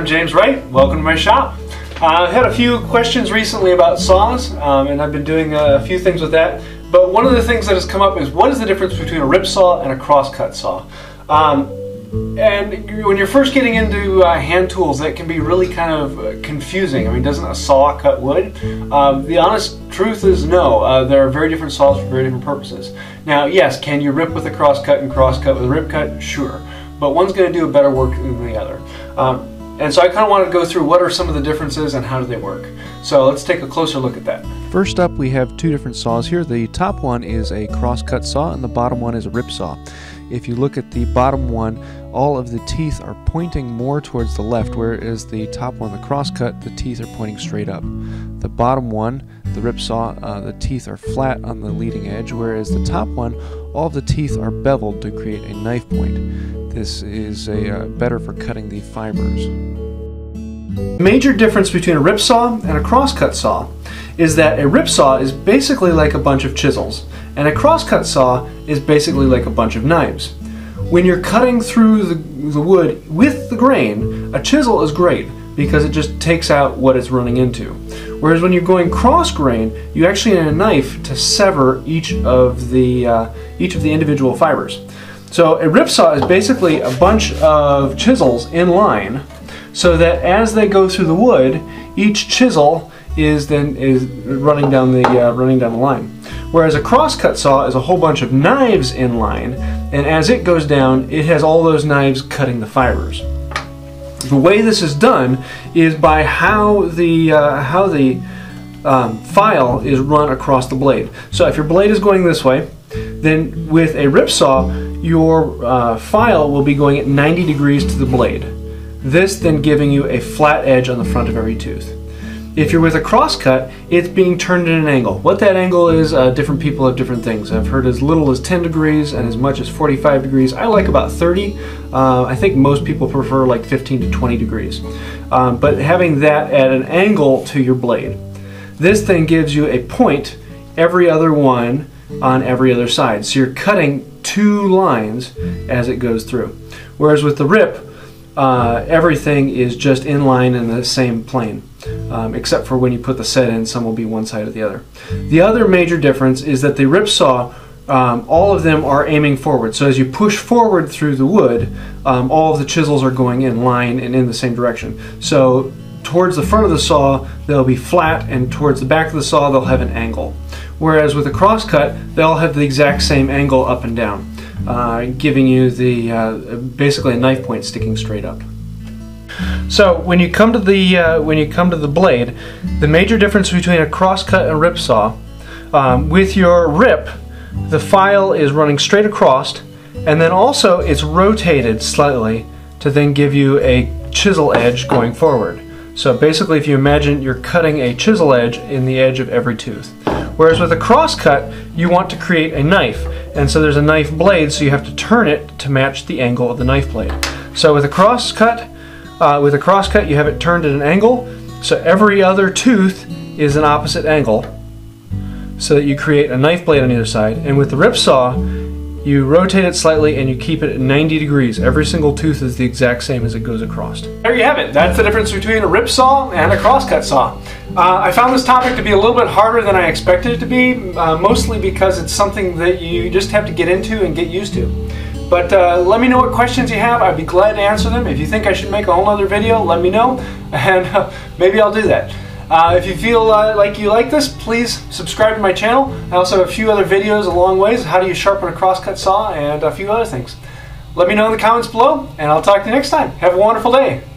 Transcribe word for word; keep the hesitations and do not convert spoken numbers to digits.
I'm James Wright. Welcome to my shop. I uh, had a few questions recently about saws, um, and I've been doing a few things with that. But one of the things that has come up is, what is the difference between a rip saw and a crosscut saw? Um, and when you're first getting into uh, hand tools, that can be really kind of confusing. I mean, doesn't a saw cut wood? Um, the honest truth is no. Uh, there are very different saws for very different purposes. Now, yes, can you rip with a crosscut and crosscut with a rip cut? Sure. But one's going to do a better work than the other. Um, and so I kind of want to go through what are some of the differences and how do they work. So let's take a closer look at that. First up, we have two different saws here. The top one is a crosscut saw and the bottom one is a rip saw. If you look at the bottom one, all of the teeth are pointing more towards the left, whereas the top one, the crosscut, the teeth are pointing straight up. The bottom one, the rip saw, uh, the teeth are flat on the leading edge, whereas the top one, all of the teeth are beveled to create a knife point. This is a, uh, better for cutting the fibers. Major difference between a rip saw and a crosscut saw is that a rip saw is basically like a bunch of chisels, and a crosscut saw is basically like a bunch of knives. When you're cutting through the, the wood with the grain, a chisel is great because it just takes out what it's running into. Whereas when you're going cross-grain, you actually need a knife to sever each of the uh, each of the individual fibers. So a rip saw is basically a bunch of chisels in line, so that as they go through the wood, each chisel is then is running down the uh, running down the line. Whereas a crosscut saw is a whole bunch of knives in line, and as it goes down, it has all those knives cutting the fibers. The way this is done is by how the uh, how the um, file is run across the blade. So if your blade is going this way, then with a rip saw, your uh, file will be going at ninety degrees to the blade. This then giving you a flat edge on the front of every tooth. If you're with a crosscut, it's being turned at an angle. What that angle is, uh, different people have different things. I've heard as little as ten degrees and as much as forty-five degrees. I like about thirty. Uh, I think most people prefer like fifteen to twenty degrees. Um, but having that at an angle to your blade. This thing gives you a point, every other one on every other side. So you're cutting two lines as it goes through. Whereas with the rip, uh, everything is just in line in the same plane. Um, except for when you put the set in, some will be one side or the other. The other major difference is that the rip saw, um, all of them are aiming forward. So as you push forward through the wood, um, all of the chisels are going in line and in the same direction. So towards the front of the saw, they'll be flat, and towards the back of the saw, they'll have an angle. Whereas with a crosscut, they'll have the exact same angle up and down, uh, giving you the uh, basically a knife point sticking straight up. So when you come to the uh, when you come to the blade, the major difference between a crosscut and a rip saw, um, with your rip, the file is running straight across, and then also it's rotated slightly to then give you a chisel edge going forward. So basically, if you imagine, you're cutting a chisel edge in the edge of every tooth. Whereas with a crosscut, you want to create a knife, and so there's a knife blade, so you have to turn it to match the angle of the knife blade. So with a crosscut. Uh, with a crosscut, you have it turned at an angle, so every other tooth is an opposite angle, so that you create a knife blade on either side. And with the rip saw, you rotate it slightly and you keep it at ninety degrees. Every single tooth is the exact same as it goes across. There you have it. That's the difference between a rip saw and a crosscut saw. Uh, I found this topic to be a little bit harder than I expected it to be, uh, mostly because it's something that you just have to get into and get used to. But uh, let me know what questions you have. I'd be glad to answer them. If you think I should make a whole other video, let me know, and uh, maybe I'll do that. Uh, if you feel uh, like you like this, please subscribe to my channel. I also have a few other videos along ways, how do you sharpen a crosscut saw, and a few other things. Let me know in the comments below, and I'll talk to you next time. Have a wonderful day.